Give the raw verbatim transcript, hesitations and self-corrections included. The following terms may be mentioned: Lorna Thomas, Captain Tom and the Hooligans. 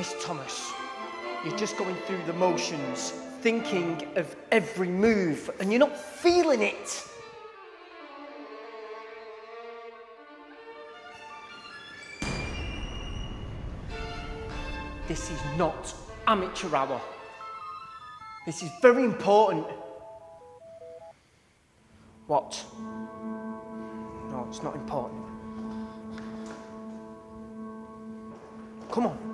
Miss Thomas, you're just going through the motions, thinking of every move, and you're not feeling it. This is not amateur hour. This is very important. What? No, it's not important. Come on.